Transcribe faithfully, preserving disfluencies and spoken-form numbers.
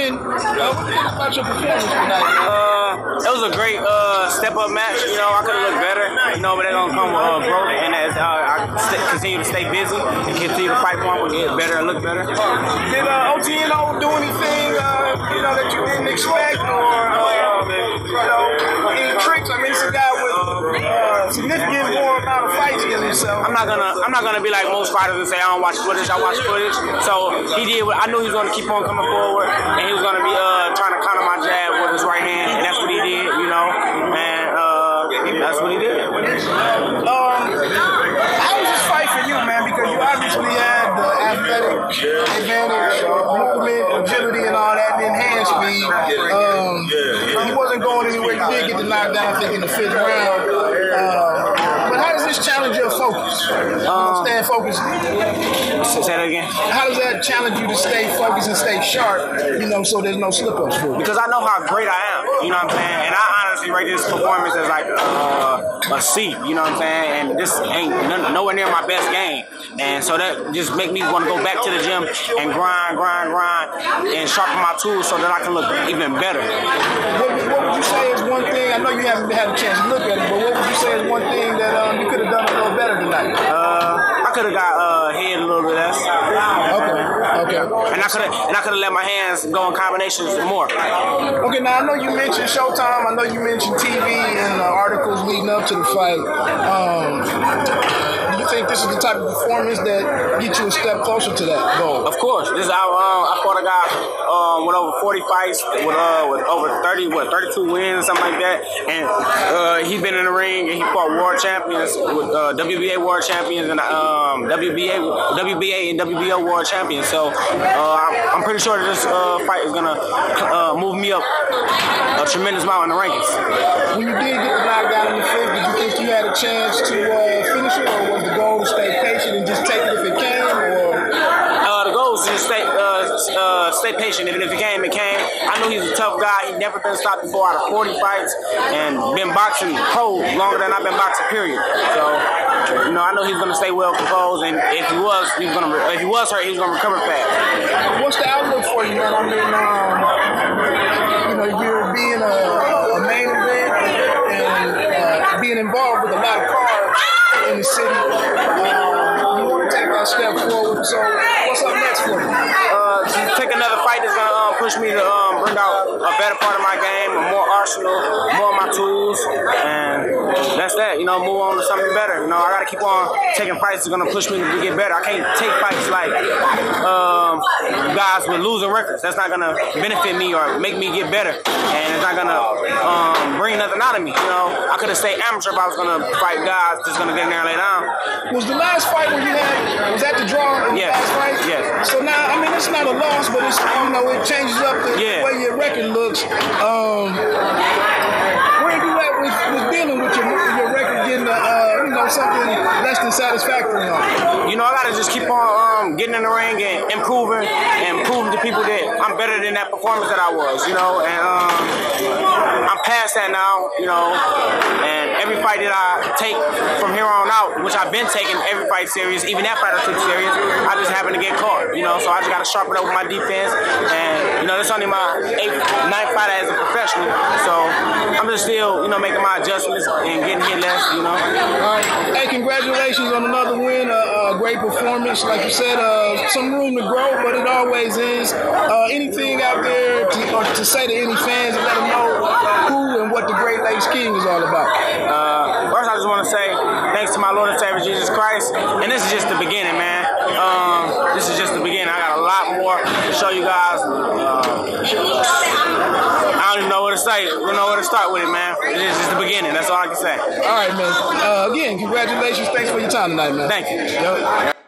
O'Quinn, uh, what do you think about your performance tonight? Uh, it was a great uh, step-up match. You know, I could have looked better. You know, but they're going to come uh, broke. And as uh, I st continue to stay busy and continue to fight for them, get better and look better. Uh, did uh, O T N O do anything, uh, you know, that you didn't expect? Or, uh, you know, any tricks? I mean, it's a guy with uh, significant more amount of fights than himself. I'm not gonna, I'm not gonna be like most fighters and say I don't watch footage. I watch footage. So he did what I knew he was gonna keep on coming forward, and he was gonna be uh, trying to counter my jab with his right hand, and that's what he did, you know. And uh, that's what he did. Um, how was this fight for you, man? Because you obviously had the athletic advantage, movement, agility, and all that, and hand speed. Um, he wasn't going anywhere. You did get the knockdown, I think, in the fifth round. Um, but how does this challenge your focus? Um, Staying focused. Say that again. How does that challenge you to stay focused and stay sharp? You know, so there's no slip ups for you. Because I know how great I am. You know what I'm saying? And I honestly rate this performance as like uh, a C. You know what I'm saying? And this ain't nowhere near my best game. And so that just make me want to go back to the gym and grind, grind, grind, and sharpen my tools so that I can look even better. What, what would you say is one thing? I know you haven't had a chance to look at it, but what would you say is one thing that um, you could have done a little better tonight? Uh, I could have got uh, head a little bit less. Okay, okay. And I could have, and I could have let my hands go in combinations more. Okay, now I know you mentioned Showtime. I know you mentioned T V and uh, articles leading up to the fight. Um, You think this is the type of performance that gets you a step closer to that goal? Of course. This is our, uh, I fought a guy um, with over forty fights, with, uh, with over thirty, what, thirty-two wins, something like that. And uh, he's been in the ring and he fought world champions, with uh, W B A world champions and um, W B A, W B A and W B O world champions. So uh, I'm, I'm pretty sure that this uh, fight is gonna uh, move me up a tremendous amount in the rankings. When you did get the knockdown in the fifth, did you think you had a chance to uh, finish it, or was the goal to stay patient and just take it if it came? Or uh, the goal was to just stay, uh, uh, stay patient, and if it came, it came. I knew he was a tough guy. He'd never been stopped before out of forty fights, and been boxing cold longer than I've been boxing, period. So, you know, I know he's going to stay well composed, and if he was, he was gonna if he was hurt, he was going to recover fast. What's the outlook for you, man? I mean, um, you know, you're being a, a main event and uh, being involved with a lot of cards in the city. Um, you want to take that step forward. So what's up next for you? Uh, to take another fight that's gonna um, push me to um, bring out a better part of my game, a more arsenal, more of my tools, and that's that. You know, move on to something better. You know, I gotta keep on taking fights that's gonna push me to get better. I can't take fights like um, guys with losing records. That's not gonna benefit me or make me get better, and it's not gonna um, bring nothing out of me. You know, I could have stayed amateur if I was gonna fight guys that's gonna get in there and lay down. Was the last fight when you had? Was that the draw? Yes. The last fight? Yes. So now, I mean, it's not a loss, but it's, you know, it changes up the yeah. way your record looks. Um, where are you at with, with dealing with your, your record getting the, uh, you know, something less than satisfactory on? You know, I gotta just keep on um, getting in the ring and improving and proving to people that I'm better than that performance that I was. You know, and um, I'm past that now. You know, and every fight that I take from here on out, which I've been taking every fight serious, even that fight I took serious, I just happened to get caught. You know, so I just gotta sharpen up with my defense. And you know, that's only my eighth, ninth fight as a professional. So I'm just still, you know, making my adjustments and getting hit less. You know. All right. Hey, congratulations on another win. Uh, a great performance, like you said. Uh, some room to grow, but it always is. Uh, anything out there to, or to say to any fans and let them know who and what the Great Lakes King is all about? Uh, first, I just want to say thanks to my Lord and Savior Jesus Christ. And this is just the beginning, man. Um, this is just the beginning. I got a lot more to show you guys. Uh, I don't even know where to say. I don't know where to start with it, man. This is the beginning. That's all I can say. All right, man. Uh, again, congratulations. Thanks for your time tonight, man. Thank you. Yo.